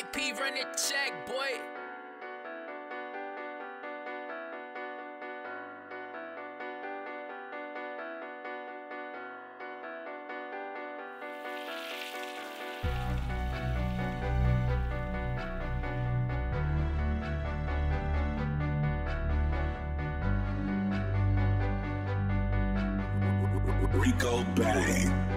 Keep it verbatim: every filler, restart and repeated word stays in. I P run it check, boy. Rico Bang.